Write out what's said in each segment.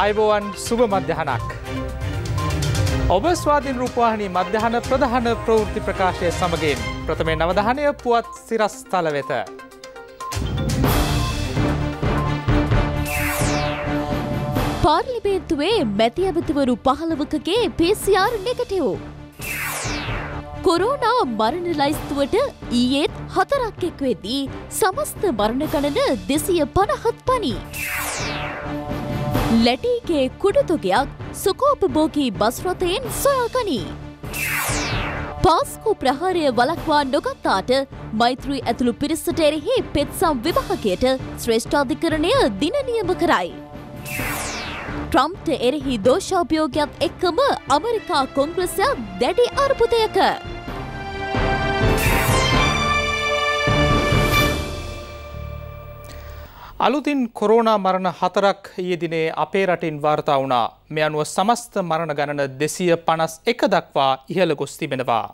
आयबोवन शुभ मध्याहनक ඔබ ස්වාධීන රූපවාහිනී මධ්‍යහන ප්‍රධාන ප්‍රවෘත්ති ප්‍රකාශය සමගින් ප්‍රථමයෙන් නවධානය පුවත් සිරස්තල වෙත. පාර්ලිමේන්තුවේ මැති ඇමතිවරු 15කගේ PCR නෙගටිව්. කොරෝනා මරණ ලයිස්තුවට ඊයේත් 4ක් එක් වෙදී සමස්ත මරණ ගණන 250ක් පනි. लटी के कुड़तोगिया सुकोपभोगी बसरथेन सोयाकनी पास्को प्रहारय वलक्वा नोगताट मैत्री अतुलु पिरिसट एरेहि पेत्सम विभागයට ශ්‍රේෂ්ඨාධිකරණය දින නියම කරයි ට්‍රම්ප්ට එරෙහි දෝෂාභියෝගයක් එක්කම ඇමරිකා කොංග්‍රසය දැඩි අර්බුදයක අලුතින් කොරෝනා මරණ 4ක් ඊයේ දිනේ අපේ රටින් වාර්තා වුණා. මේ අනුව සමස්ත මරණ ගණන 251 දක්වා ඉහළ ගොස් තිබෙනවා.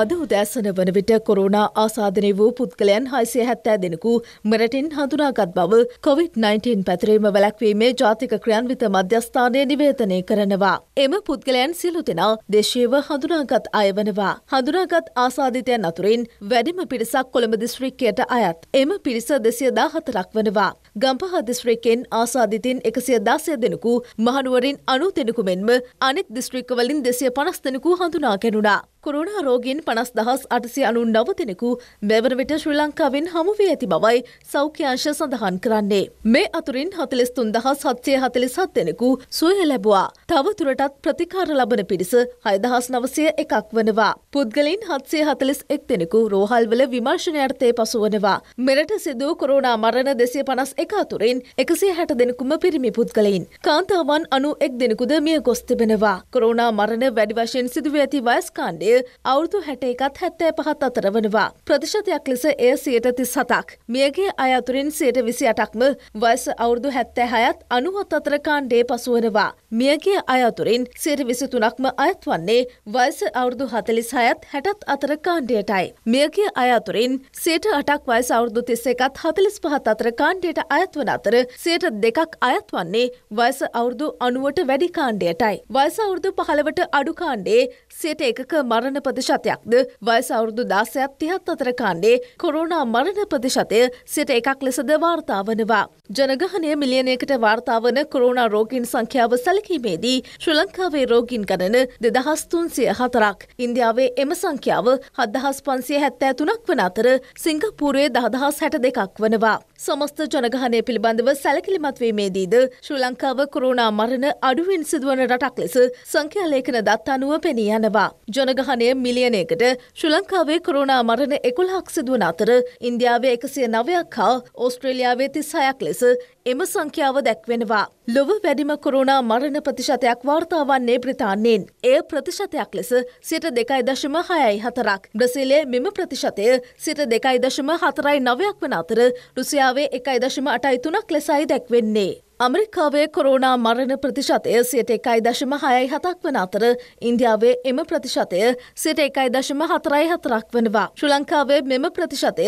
අද උදෑසන වන විට කොරෝනා ආසාදනය වූ පුද්ගලයන් 670 දෙනෙකු මෙරටින් හඳුනාගත් බව COVID-19 පැතිරීම වැළැක්වීමේ ජාතික ක්‍රියාන්විත මධ්‍යස්ථානය නිවේදනය කරනවා. එම පුද්ගලයන් සියලු දෙනා දේශීයව හඳුනාගත් අය වනවා. හඳුනාගත් ආසාදිතයන් අතුරින් වැඩිම පිරිසක් කොළඹ දිස්ත්‍රික්කයට අයත්. එම පිරිස 214ක් වනවා. ගම්පහ දිස්ත්‍රික්කෙන් ආසාදිතින් 116 දෙනෙකු, මහනුවරින් 90 දෙනෙකු මෙන්ම අනෙක් දිස්ත්‍රික්කවලින් 250 දෙනෙකු හඳුනා ගැනුණා. කොරෝනා රෝගීන් 50899 දෙනෙකු මෙවර විට ශ්‍රී ලංකාවෙන් හමු වී ඇති බවයි සෞඛ්‍ය අංශය සඳහන් කරන්නේ. මේ අතුරින් 43747 දෙනෙකු සුවය ලැබුවා. තව තුරටත් ප්‍රතිකාර ලබන පිරිස 6901ක් වනවා. පුද්ගලයන් 741 දෙනෙකු රෝහල්වල විමර්ශන යටතේ පසුවනවා. මෙරට සිදු කොරෝනා මරණ 251 අතුරින් 160 දෙනෙකුම පිරිමි පුද්ගලයන්. කාන්තාවන් 91 දෙනෙකුද මිය ගොස් තිබෙනවා. කොරෝනා මරණ වැඩි වශයෙන් සිදු වී ඇති වයස් කාණ්ඩය අවුරුදු 61ත් 75ත් අතර වනවා. ප්‍රතිශතයක් ලෙස එය 37ක්. මියගේ අය අතුරින් 28%ක්ම වයස අවුරුදු 76ත් 90ත් අතර කාණ්ඩයේ පසුවනවා. මියගේ අය අතුරින් 23%ක්ම අයත් වන්නේ වයස අවුරුදු 46ත් 60ත් අතර කාණ්ඩයටයි. මියගේ අය අතුරින් 8%ක් වයස අවුරුදු 31ත් 45ත් අතර කාණ්ඩයට අයත් වන අතර 2%ක් අයත් වන්නේ වයස අවුරුදු 90ට වැඩි කාණ්ඩයටයි. වයස අවුරුදු 15ට අඩු කාණ්ඩයේ 1%ක මරණ ප්‍රතිශතයක්ද වයස අවුරුදු 16ත් 30ත් අතර කාණ්ඩේ කොරෝනා මරණ ප්‍රතිශතය 1%ක් ලෙසද වාර්තා වනවා. ජනගහනය මිලියනයකට වාර්තා වන කොරෝනා රෝගීන් සංඛ්‍යාව සැලකීමේදී ශ්‍රී ලංකාවේ රෝගීන් ගණන 2304ක්, ඉන්දියාවේ එම සංඛ්‍යාව 7573ක් වන අතර සිංගප්පූරුවේ 10062ක් වනවා. සමස්ත ජනගහනය පිළිබඳව සැලකිලිමත් වීමේදීද ශ්‍රී ලංකාව කොරෝනා මරණ අඩුවෙන් සිදුවන රටක් ලෙස සංඛ්‍යාලේඛන දත්ත අනුව පෙනී යනවා. ජනගහනය මිලියනයකට ශ්‍රී ලංකාවේ කොරෝනා මරණ 11ක් සිදුවන අතර ඉන්දියාවේ 109ක් හා ඕස්ට්‍රේලියාවේ 36ක් ලෙස එම සංඛ්‍යාව දැක්වෙනවා. ලොව වැඩිම කොරෝනා මරණ ප්‍රතිශතයක් වාර්තා වන්නේ බ්‍රිතාන්‍යයෙන්. එය ප්‍රතිශතයක් ලෙස 2.64ක්. බ්‍රසීලයේ මෙම ප්‍රතිශතය 2.49ක් වන අතර රුසියාවේ 1.83ක් ලෙසයි දැක්වෙන්නේ. ඇමරිකාවේ කොරෝනා මරණ ප්‍රතිශතය 1.67ක් වන අතර ඉන්දියාවේ එම ප්‍රතිශතය 1.44ක් වනවා. ශ්‍රී ලංකාවේ මෙම ප්‍රතිශතය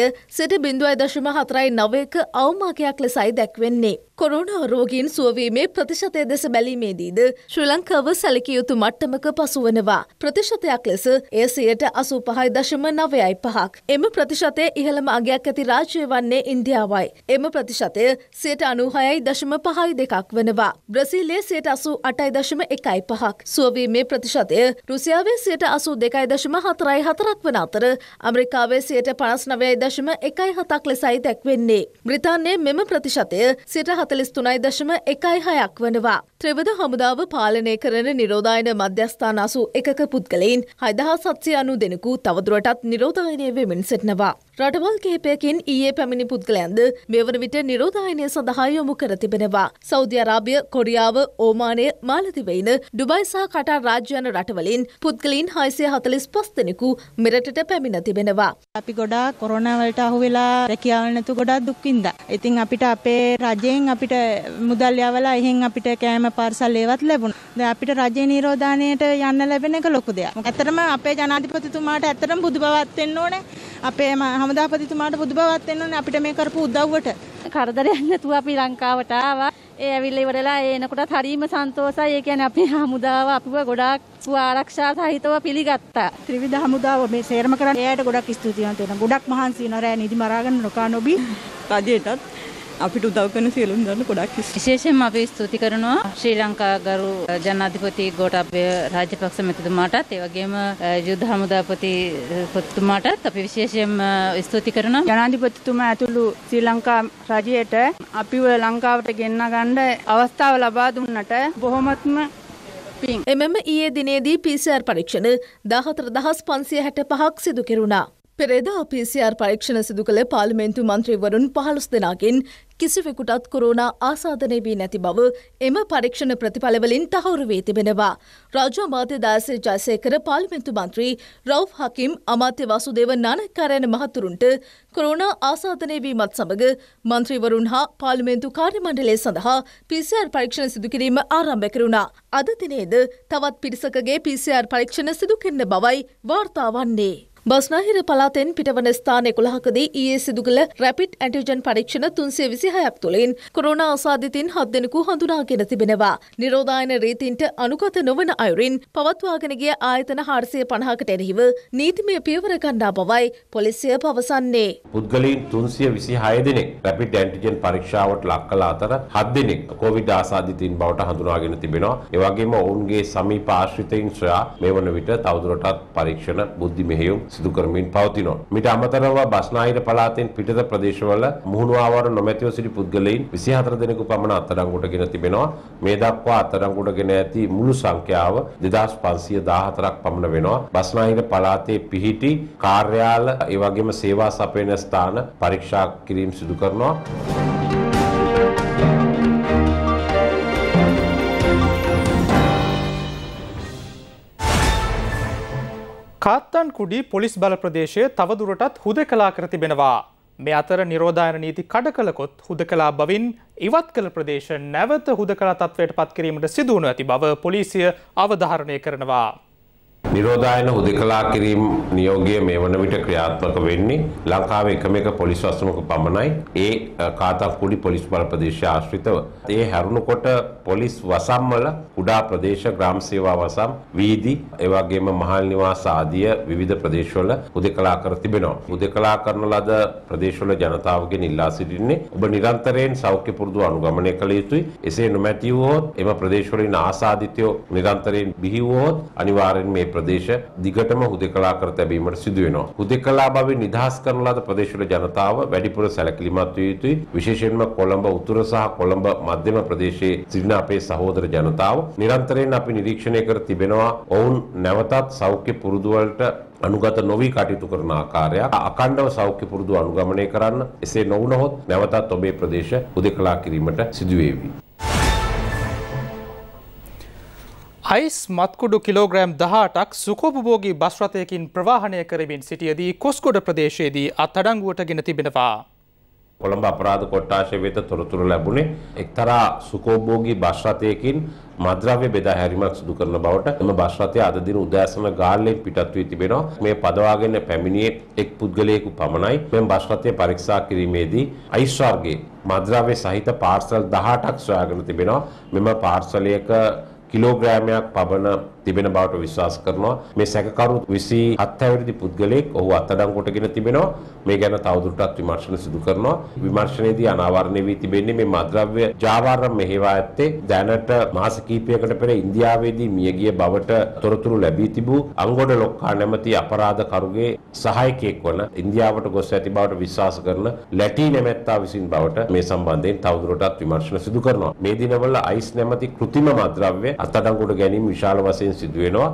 0.49ක අවමාකයක් ලෙසයි දැක්වෙන්නේ. කොරෝනා රෝගීන් සුවවීමේ ප්‍රතිශතය දෙස බැලීමේදීද ශ්‍රී ලංකාව සැලකිය යුතු මට්ටමක පසුවනවා. ප්‍රතිශතයක් ලෙස එය 85.95ක්. එම ප්‍රතිශතය ඉහළම අගයක් ඇති රාජ්‍ය වන්නේ ඉන්දියාවයි. එම ප්‍රතිශතය 96.5 දෙකක් වනවා. බ්‍රසීලයේ 88.15ක්. සුවවීමේ ප්‍රතිශතය රුසියාවේ 82.44ක් වන අතර ඇමරිකාවේ 59.17ක් ලෙසයි දැක්වෙන්නේ. බ්‍රිතාන්‍යයේ මෙම ප්‍රතිශතය 43.16ක් වනවා. ත්‍රිවිධ හමුදාව පාලනය කරන නිරෝධායන මධ්‍යස්ථාන 81ක පුද්ගලයන් 6790 දෙනෙකු තවදුරටත් නිරෝධායනය වෙමින් සිටිනවා. රටවල් කිහිපයකින් ඊයේ පැමිණි පුද්ගලයන්ද මෙවර විට නිරෝධායනය සඳහා යොමු කර තිබෙනවා. සෞදි අරාබිය, කොරියාව, ඕමානය, මාලදිවයින, ඩුබයි සහ කටාර් රාජ්‍ය යන රටවලින් පුද්ගලයන් 645 දෙනෙකු මෙරටට පැමිණ තිබෙනවා. අපි ගොඩාක් කොරෝනා වලට අහු වෙලා රැකියාව නැතු ගොඩාක් දුක් විඳා. ඉතින් අපිට අපේ රජයෙන් අපිට මුදල් යවලා එහෙන් අපිට කෑම පාර්සල් ඒවත් ලැබුණා. දැන් අපිට රජයේ නිරෝධායනයට යන්න ලැබෙන එක ලොකු දෙයක්. ඇත්තටම අපේ ජනාධිපතිතුමාට ඇත්තටම බුදුබවත් වෙන්න ඕනේ. අපේ හමුදාපතිතුමාට බුදුබවත් වෙන්න ඕනේ අපිට මේ කරපු උදව්වට. කරදරයක් නැතුව අපි ලංකාවට ආවා. ඒ ඇවිල්ලා ඉවරලා එනකොටත් හරිම සන්තෝෂයි. ඒ කියන්නේ අපේ හමුදාව අපිව ගොඩාක් ආරක්ෂා සහිතව පිළිගත්තා. ත්‍රිවිධ හමුදාව මේ සේරම කරන්නේ එයාට ගොඩක් ස්තුතිවන්ත වෙනවා. ගොඩක් මහන්සි වෙනවා රෑ නිදි මරාගෙන නොකා නොබී රජයටත් අපිට උදව් කරන සියලුම දෙනාට ගොඩක් විශේෂයෙන්ම අපි ස්තුති කරනවා ශ්‍රී ලංකා ගරු ජනාධිපති ගෝඨාභය රාජපක්ෂ මැතිතුමාටත් ඒ වගේම යුද හමුදාපති පුතුමාටත් අපි විශේෂයෙන්ම ස්තුති කරනවා ජනාධිපතිතුමා ඇතුළු ශ්‍රී ලංකා රජයට අපිව ලංකාවට ගෙන්න ගන්න අවස්ථාව ලබා දුන්නට බොහොමත්ම පිං එමෙම ඊයේ දිනේදී PCR පරීක්ෂණ 14565ක් සිදු කෙරුණා පෙරේදා PCR පරීක්ෂණ සිදු කළ පාර්ලිමේන්තු මන්ත්‍රීවරුන් 15 දෙනාගෙන් කිසිවෙකුටත් කොරෝනා ආසාදනය වී නැති බව එම පරීක්ෂණ ප්‍රතිඵල වලින් තහවුරු වී තිබෙනවා. රාජ්‍ය අමාත්‍ය දාසේ ජයසේකර පාර්ලිමේන්තු මන්ත්‍රී රවුෆ් හකීම් අමාත්‍ය වාසුදේව නානකාරයන මහතුරුන්ට කොරෝනා ආසාදනය වීමත් සමග මන්ත්‍රීවරුන් හා පාර්ලිමේන්තු කාර්ය මණ්ඩලය සඳහා PCR පරීක්ෂණ සිදු කිරීම ආරම්භ කෙරුණා. අද දිනේද තවත් පිරිසකගේ PCR පරීක්ෂණ සිදු කරන බවයි වාර්තා වන්නේ. බස්නාහිර පලාතෙන් පිටවන ස්ථාන 11කදී ඊයේ සිදු කළ රැපිඩ් ඇන්ටිජන් පරීක්ෂණ 326ක් තුළින් කොරෝනා ආසාදිතින් 7 දෙනෙකු හඳුනාගෙන තිබෙනවා. නිරෝධායන රීතින්ට අනුගත නොවන අයුරින් පවත්වාගෙන ගිය ආයතන 450කට එරෙහිව නීතිමය පියවර ගන්නා බවයි පොලිසිය පවසන්නේ. පුද්ගලයන් 326 දෙනෙක් රැපිඩ් ඇන්ටිජන් පරීක්ෂාවට ලක් කළ අතර 7 දෙනෙක් කොවිඩ් ආසාදිතින් බවට හඳුනාගෙන තිබෙනවා. ඒ වගේම ඔවුන්ගේ සමීප ආශ්‍රිතයින් සොයා මේ වන විට තවදුරටත් පරීක්ෂණ බුද්ධි මෙහෙයුම් සිදු කරමින් පවතිනවා. මිට අමතරව බස්නාහිර පළාතෙන් පිටත ප්‍රදේශවල මුහුණු ආවර නොමැතිව සිටි පුද්ගලයන් 24 දෙනෙකු පමණ අත්අඩංගුවටගෙන තිබෙනවා. මේ දක්වා අත්අඩංගුවටගෙන ඇති මුළු සංඛ්‍යාව 2514ක් පමණ වෙනවා. බස්නාහිර පළාතේ පිහිටි කාර්යාල ඒ වගේම සේවා සපයන ස්ථාන පරීක්ෂා කිරීම සිදු කරනවා. කාත්තන්කුඩි පොලිස් බල ප්‍රදේශය තවදුරටත් හුදකලා කර තිබෙනවා. මේ අතර නිරෝධායන නීති කඩකලකොත් හුදකලා බවින් ඉවත් කළ ප්‍රදේශ නැවත හුදකලා තත්වයට පත් කිරීමට සිදු වනු ඇති බව පොලිසිය අවධාරණය කරනවා. නිරෝධායන හුදකලා කිරීම නියෝගය මේ වන විට ක්‍රියාත්මක වෙන්නේ ලංකාවේ එකම එක පොලිස් වස්තුවක පමණයි. ඒ කාත්තන්කුඩි පොලිස් බල ප්‍රදේශය ආශ්‍රිතව. ඒ හැරුණකොට පොලිස් වසම්වල කුඩා ප්‍රදේශ ග්‍රාම සේවා වසම් වීදි ඒ වගේම මහල් නිවාස ආදී විවිධ ප්‍රදේශවල හුදකලා කර තිබෙනවා. හුදකලා කරන ලද ප්‍රදේශවල ජනතාවගෙන් ඉල්ලා සිටින්නේ ඔබ නිරන්තරයෙන් සෞඛ්‍ය පුරුදු අනුගමනය කළ යුතුයි. එසේ නොමැති වුවොත් එම ප්‍රදේශවලින් ආසාදිතයෝ නිරන්තරයෙන් බිහි වුවොත් අනිවාර්යෙන් මේ ප්‍රදේශ දිගටම හුදකලා කර තැබීමට සිදු වෙනවා. හුදකලා බව නිදහස් කරන ලද ප්‍රදේශවල ජනතාව වැඩිපුර සැලකිලිමත් විය යුතුයි. විශේෂයෙන්ම කොළඹ උතුර සහ කොළඹ මධ්‍යම ප්‍රදේශයේ සිටින අපේ සහෝදර ජනතාව නිරන්තරයෙන් අපි නිරීක්ෂණය කර තිබෙනවා. ඔවුන් නැවතත් සෞඛ්‍ය පුරුදු වලට අනුගත නොවී කටයුතු කරන ආකාරයක් අඛණ්ඩව සෞඛ්‍ය පුරුදු අනුගමනය කරන්න. එසේ නොවුනහොත් නැවතත් ඔබේ ප්‍රදේශ හුදකලා කිරීමට සිදු වේවි. අයිස් මත්කුඩු කිලෝග්‍රෑම් 18ක් සුඛෝපභෝගී බස් රථයකින් ප්‍රවාහනය කරමින් සිටියදී කොස්ගොඩ ප්‍රදේශයේදී අත්අඩංගුවට ගෙන තිබෙනවා. කොළඹ අපරාධ කොට්ඨාශය වෙත තොරතුරු ලැබුණේ එක්තරා සුඛෝපභෝගී බස් රථයකින් මද්‍රව්‍ය බෙදා හැරීමක් සිදු කරන බවට එම බස් රථය අද දින උදෑසන ගාල්ලෙන් පිටත් වී තිබෙනවා. මේ පදවාගෙන පැමිණියේ එක් පුද්ගලයෙකු පමණයි. මෙම බස් රථය පරීක්ෂා කිරීමේදී අයිස් වර්ගයේ මද්‍රව්‍ය සහිත පාර්සල් 18ක් සොයාගෙන තිබෙනවා. මෙම පාර්සලයක කිලෝග්‍රෑමයක් පමණ තිබෙන බවට විශ්වාස කරනවා. මේ සැකකරු 27 වරිදි පුද්ගලයෙක් ඔහු අත්අඩංගුවටගෙන තිබෙනවා. මේ ගැන තවදුරටත් විමර්ශන සිදු කරනවා. විමර්ශනයේදී අනාවරණය වී තිබෙන්නේ මේ මද්‍රව්‍ය ජාවාරම් මෙහෙවා ඇත්තේ දැනට මාස කිහිපයකට පෙර ඉන්දියාවේදී මියගිය බවට තොරතුරු ලැබී තිබූ අංගොඩ ලොක්කා නැමැති අපරාධකරුගේ සහායකයෙක් වන ඉන්දියාවට ගොස් ඇති බවට විශ්වාස කරන ලැටි නැමැත්තා විසින් බවට මේ සම්බන්ධයෙන් තවදුරටත් විමර්ශන සිදු කරනවා. මේ දිනවල අයිස් නැමැති કૃතිම මද්‍රව්‍ය අත්අඩංගුවට ගැනීම විශාල වශයෙන් සිදු වෙනවා.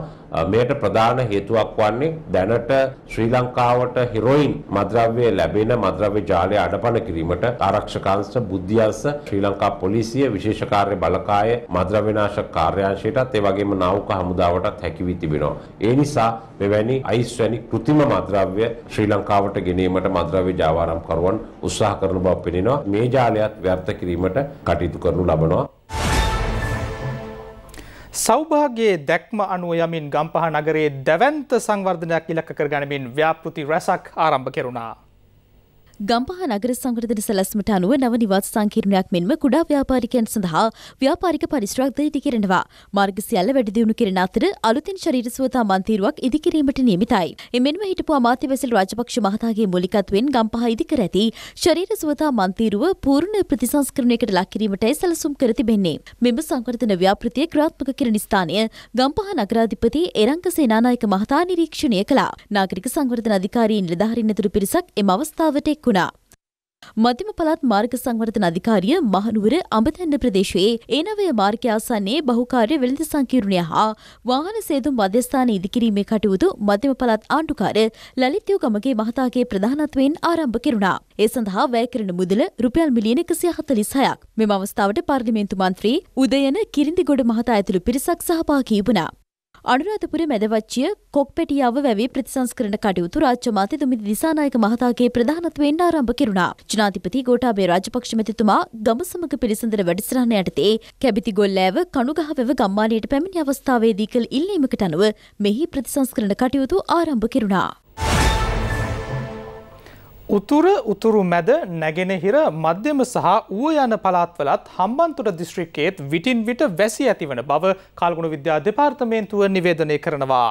මේට ප්‍රධාන හේතුවක් වන්නේ දැනට ශ්‍රී ලංකාවට හෙරොයින් මද්‍රව්‍ය ලැබෙන මද්‍රව්‍ය ජාලය අඩපණ කිරීමට ආරක්ෂක අංශ බුද්ධි අංශ ශ්‍රී ලංකා පොලිසිය විශේෂ කාර්ය බළකාය මද්‍රව්‍ය නාශක කාර්යාංශයටත් ඒ වගේම නාවක හමුදාවටත් හැකි වී තිබෙනවා. ඒ නිසා මෙවැනි අයිස් වැනි કૃතිම මද්‍රව්‍ය ශ්‍රී ලංකාවට ගෙනීමට මද්‍රව්‍ය ජාවාරම්කරුවන් උත්සාහ කරන බව පෙනෙනවා. මේ ජාලයත් ව්‍යර්ථ කිරීමට කටයුතු කරනු ලබනවා. සෞභාග්‍යයේ දැක්ම අනුව යමින් ගම්පහ නගරයේ දැවැන්ත සංවර්ධනයක් ඉලක්ක කරගැනීමෙන් ව්‍යාපෘති රැසක් ආරම්භ කෙරුණා. ගම්පහ නගර සංවර්ධන සැලැස්මට අනුව නව නිවාස සංකීර්ණයක් මෙන්ම කුඩා ව්‍යාපාරිකයන් සඳහා ව්‍යාපාරික පරිසරයක් ද ඉදි කරනවා. මාර්ග සියල්ල වැඩි දියුණු කිරීම අතර අලුතින් ශරීර සුවතා මන්තිරුවක් ඉදි කිරීමට නියමිතයි. එමෙන්ම හිටපු අමාත්‍ය වැසිල් රාජපක්ෂ මහතාගේ මූලිකත්වයෙන් ගම්පහ ඉදි කර ඇති ශරීර සුවතා මන්තිරුව පූර්ණ ප්‍රතිසංස්කරණයකට ලක් කිරීමටයි සැලසුම් කර තිබෙන්නේ. මෙම සංවර්ධන ව්‍යාපෘතිය ක්‍රියාත්මක කිරීම ස්ථානය ගම්පහ නගරාධිපති එරංග සේනානායක මහතා නිරීක්ෂණය කළා. නාගරික සංවර්ධන අධිකාරී නිලධාරීන් ඇතුළු පිරිසක් එම අවස්ථාවට මධ්‍යම පළාත් මාර්ග සංවර්ධන අධිකාරිය මහනුවර අඹතැන්න ප්‍රදේශයේ ඒනවය මාර්ග ආසන්නයේ බහුකාර්ය වෙළඳ සංකීර්ණය හා වාහන සේදුම් මධ්‍යස්ථාන ඉදිකිරීමේ කටයුතු මධ්‍යම පළාත් ආණ්ඩුකාර ලලිත් යුගමගේ මහතාගේ ප්‍රධානත්වයෙන් ආරම්භ කෙරුණා. ඒ සඳහා වැය කරන මුදල රුපියල් මිලියන 146ක්. මෙම අවස්ථාවට පාර්ලිමේන්තු මන්ත්‍රී උදයන කිරිඳිගොඩ මහතා ඇතුළු පිරිසක් සහභාගී වුණා. අනුරාධපුර මැදවච්චිය කොක්පෙටියාව වැවේ ප්‍රතිසංස්කරණ කටයුතු රාජ්‍ය මාත්‍ය දුමිත දිසානායක මහතාගේ ප්‍රධානත්වයෙන් ආරම්භ කෙරුණා. ජනාධිපති ගෝඨාභය රාජපක්ෂ මැතිතුමා ගම සමග පිළිසඳර වැඩසටහන යටතේ කැබිතිගොල්ලෑව කණුගහ වැව ගම්මානයට පැමිණි අවස්ථාවේදී කළ ඉල්ලීමකට අනුව මෙහි ප්‍රතිසංස්කරණ කටයුතු ආරම්භ කෙරුණා. උතුරු මැද නැගෙනහිර මධ්‍යම සහ ඌව යන පළාත්වලත් හම්බන්තොට දිස්ත්‍රික්කයේත් විටින් විට වැසී ඇතිවන බව කාලගුණ විද්‍යා දෙපාර්තමේන්තුව නිවේදනය කරනවා.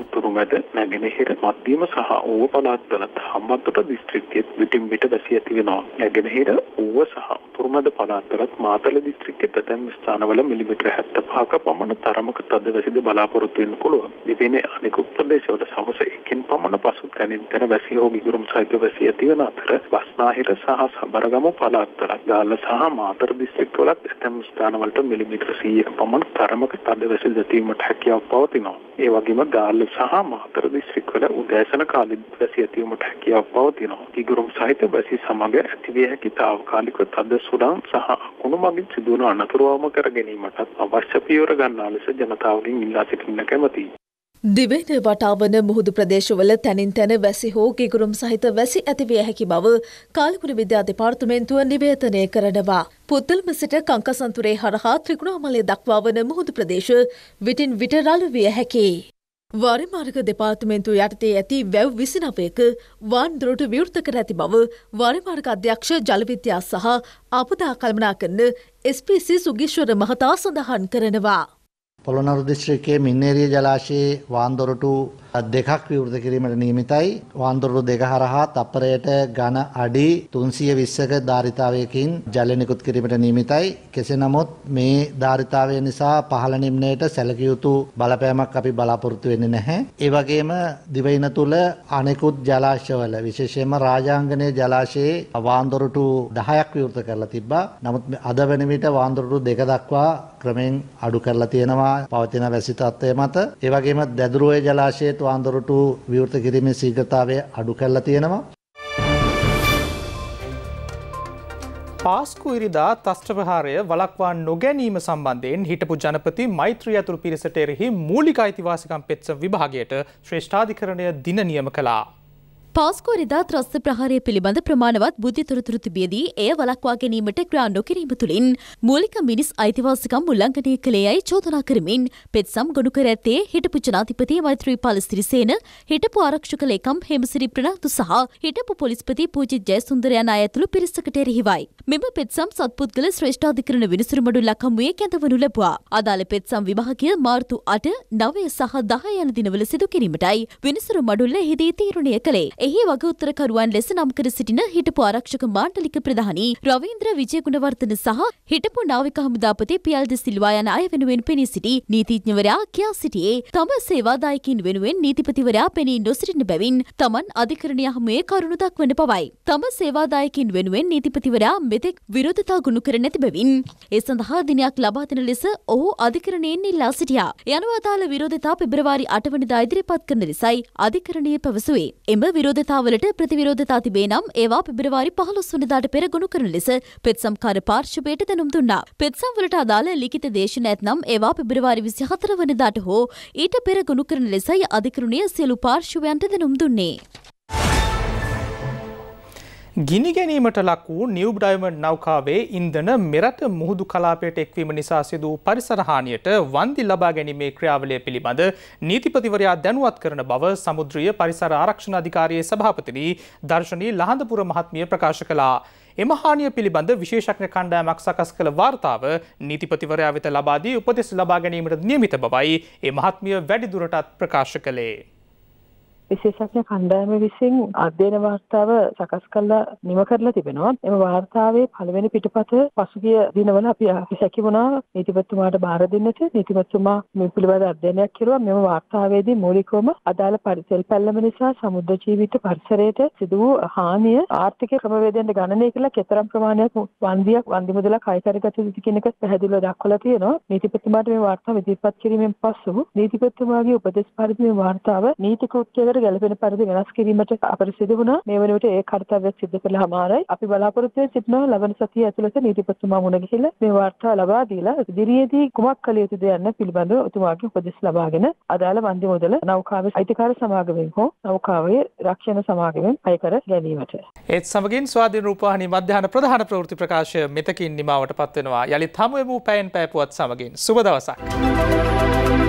උතුරු මැද නැගෙනහිර මධ්‍යම සහ ඌව පළාත්වලත් හම්බන්තොට දිස්ත්‍රික්කයේත් විටින් විට වැසී ඇතිවෙනවා. නැගෙනහිර ඌව සහ උතුරු මැද පළාත්වලත් මාතල දිස්ත්‍රික්කයේ ප්‍රධාන ස්ථානවල මිලිමීටර 75ක පමණ තරමක තද වැසිද බලාපොරොත්තු වෙන්න පුළුවන්. දෙවෙනි අනෙකුත් ප්‍රදේශවල සමසෙකින් පමණ පසු තැනින් තැන වැසී හෝ ගිගුරුම් සහිත වැසී ඇතිවන අතර බස්නාහිර සහ සබරගමු පළාත්වලත් ගාල්ල සහ මාතර දිස්ත්‍රික්කවලත් ඇතැම් ස්ථානවලට මිලිමීටර 100ක පමණ තරමක තද වැසිද ඇතිවීමට හැකියාවක් පවතිනවා. ඒ වගේම ගාල්ල සහ මාතර දිස්ත්‍රික්කවල උදෑසන කාලෙත් වැසී ඇතිවීමට හැකියාවක් පවතිනවා. ගිගුරුම් සහිත වැසී සමග ඇතිවිය හැකි තාවකාලික තද සුළං සහ අකුණු මගින් සිදුවන අනතුරු අවම කර ගැනීමටත් අවශ්‍ය පියවර ගන්නා ලෙස ජනතාවගෙන් ඉල්ලා සිටින්න කැමැතියි. දිවෙන වටාවන මුහුදු ප්‍රදේශවල තැනින් තැන වැසි හෝ ගිගුරුම් සහිත වැසි ඇතිවිය හැකි බව කාලගුණ විද්‍යා දෙපාර්තමේන්තුව නිවේදනය කරනවා. පුත්තලම සිට කංකසන්තුරේ හරහා ත්‍රිකුණාමලය දක්වා වන මුහුදු ප්‍රදේශ විටින් විට රළු විය හැකියි. වාරි මාර්ග දෙපාර්තමේන්තුව යටතේ ඇති වැව් 29ක වාන් දොරටු විවෘත කර ඇති බව වාරි මාර්ග අධ්‍යක්ෂ ජලවිද්‍යා සහ ආපදා කළමනාකරණ SPC සුගීශ්වර මහතා සඳහන් කරනවා. පොළොන්නරු දිස්ත්‍රික්කයේ මින්නේරිය ජලාශයේ වාන්දොරටු 2ක් විවෘත කිරීමට නියමිතයි. වාන්දොරටු 2 හරහා තප්පරයට ඝන අඩි 320ක ධාරිතාවයකින් ජලය නිකුත් කිරීමට නියමිතයි. කෙසේ නමුත් මේ ධාරිතාවය නිසා පහළ නිම්නයට සැලකිය යුතු බලපෑමක් අපි බලාපොරොත්තු වෙන්නේ නැහැ. ඒ වගේම දිවයින තුල අනෙකුත් ජලාශවල විශේෂයෙන්ම රාජාංගනයේ ජලාශයේ වාන්දොරටු 10ක් විවෘත කරලා තිබ්බා. නමුත් අද වෙන විට වාන්දොරටු 2 දක්වා ක්‍රමෙන් අඩු කරලා තියෙනවා. පවතින වැසි තත්ත්වය මත ඒ වගේම දැදුරුවේ ජලාශයේ වාන්දොරටු විවෘත කිරීමේ ශීඝ්‍රතාවය අඩු කරලා තියෙනවා. පාස්කු ඉරිදා ත්‍රස්ත ප්‍රහාරය වළක්වා නොගැනීම සම්බන්ධයෙන් හිටපු ජනපති මෛත්‍රී අතුරු පිරිසට එරෙහි මූලික අයිතිවාසිකම් පෙත්සම් විභාගයට ශ්‍රේෂ්ඨාධිකරණය දින නියම කළා. පාස්කු ඉරිදා ත්‍රස්ත ප්‍රහාරය පිළිබඳ ප්‍රමාණවත් බුද්ධි තොරතුරු තිබියදී එය වළක්වා ගැනීමට ක්‍රියා නොකිරීම තුළින් මූලික මිනිස් අයිතිවාසිකම් උල්ලංඝනය කළේයයි චෝදනා කරමින් පෙත්සම් ගොනු කර ඇත්තේ හිටපු ජනාධිපති මෛත්‍රීපාල සිරිසේන, හිටපු ආරක්ෂක ලේකම් හේමසිරි ප්‍රනාන්දු සහ හිටපු පොලිස්පති පූජිත් ජයසුන්දර යන අය ඇතුළු පිරිසකට එරෙහිවයි. මෙම පෙත්සම් සත්පුද්ගල ශ්‍රේෂ්ඨාධිකරණ විනිසුරු මඩුල්ල කමුවේ කැඳවනු ලැබුවා. අදාළ පෙත්සම් විභාගය මාර්තු 8, 9 සහ 10 යන දිනවල සිදු කිරීමටයි විනිසුරු මඩුල්ල එහිදී තීරණය කළේ. එහි වගඋත්තරකරුවන් ලෙස නම් කර සිටින හිටපු ආරක්ෂක මණ්ඩලික ප්‍රධානී රවීන්ද්‍ර විජයගුණවර්ධන සහ හිටපු නාවික හමුදාපති පියල්ද සිල්වා යන අය වෙනුවෙන් පෙනී සිටි නීතිඥවරයා කියා සිටියේ තම සේවාදායකින් වෙනුවෙන් නීතිපතිවරයා පෙනී නොසිටින බැවින් තමන් අධිකරණය හමුවේ කරුණු දක්වන බවයි. තම සේවාදායකින් වෙනුවෙන් නීතිපතිවරයා මෙතෙක් විරෝධතා ගොනු කර නැති බැවින් ඒ සඳහා දිනයක් ලබා දෙන ලෙස ඔහු අධිකරණයෙන් ඉල්ලා සිටියා. යනු අදාළ විරෝධතා පෙබරවාරි 8 වෙනිදා ඉදිරිපත් කරන ලෙසයි අධිකරණය පැවසුවේ. එම විරෝධතාවලට ප්‍රතිවිරෝධතා තිබේ නම් ඒවා පෙබරවාරි 15 වෙනිදාට පෙර ගොනු කරන ලෙස පෙත්සම්කාර පාර්ශ්වයට දැනුම් දුන්නා. පෙත්සම්වලට අදාළ ලිඛිත දේශන ඇතනම් ඒවා පෙබරවාරි 24 වෙනිදාට හෝ ඊට පෙර ගොනු කරන ලෙසයි අධිකරණයේ සියලු පාර්ශ්වයන්ට දැනුම් දුන්නේ. ගිනි ගැනීමට ලක් වූ නිව් ඩයමන්ඩ් නෞකාවේ ඉන්ධන මෙරට මුහුදු කලාපයට එක්වීම නිසා සිදු වූ පරිසර හානියට වන්දි ලබා ගැනීමේ ක්‍රියාවලිය පිළිබඳ නීතිපතිවරයා දැනුවත් කරන බව සමුද්‍රීය පරිසර ආරක්ෂණ අධිකාරියේ සභාපතිනි දර්ශනී ලහඳපුර මහත්මිය ප්‍රකාශ කළා. එම හානිය පිළිබඳ විශේෂඥ කණ්ඩායමක් සකස් කළ වාර්තාව නීතිපතිවරයා වෙත ලබා දී උපදෙස් ලබා ගැනීමට නියමිත බවයි ඒ මහත්මිය වැඩිදුරටත් ප්‍රකාශ කළේ. විශේෂඥ කණ්ඩායම විසින් අධ්‍යයන වාර්තාව සකස් කරලා නිම කරලා තිබෙනවා. එම වාර්තාවේ පළවෙනි පිටපත පසුගිය දිනවල අපි සැකී වුණා නීතිපතිතුමාට බාර දෙන්නට. නීතිපතිතුමා මේ පිළිබඳ අධ්‍යයනයක් කළා. මෙම වාර්තාවේදී මූලිකවම අදාළ පරිසර පැල්ලම නිසා සමුද්‍ර ජීවිත පරිසරයට සිදු වූ හානිය ආර්ථික ක්‍රමවේදයන් ගණනය කළ කතරම් ප්‍රමාණයක් වන්දි මුදලක් අය කරගත යුතු කියන එක පැහැදිලිව දක්වලා තියෙනවා. නීතිපතිතුමාට මේ වාර්තාව ඉදිරිපත් කිරීමෙන් පසු නීතිපතිතුමාගේ උපදෙස් පරිදි මේ වාර්තාව නීති කෘත්‍යයකට ගැලපෙන පරිදි වෙනස් කිරීමට අපට සිදු වුණා. මේ වන විට ඒ කාර්යය සිදු කළාමාරයි. අපි බලාපොරොත්තු වෙන සිටන ලබන සතිය ඇතුළත නීතිපතිතුමා මුණ ගැහිලා මේ වාර්තාව ලබා දීලා ඉදිරියේදී කුමක් කළ යුතුද යන්න පිළිබඳව ඔබතුමාගේ උපදෙස් ලබාගෙන අදාළ වන්දි මුදල නෞකාවේ අයිතිකාර සමාගමෙන් හෝ නෞකාවේ රක්ෂණ සමාගමෙන් අයකර ගැනීමට. ඒත් සමගින් ස්වාධීන රූපවාහිනී මධ්‍යහන ප්‍රධාන ප්‍රවෘත්ති ප්‍රකාශය මෙතකින් නිමවටපත් වෙනවා. යලිත් හමු වෙමු පැයෙන් පැය පුවත් සමගින්. සුබ දවසක්.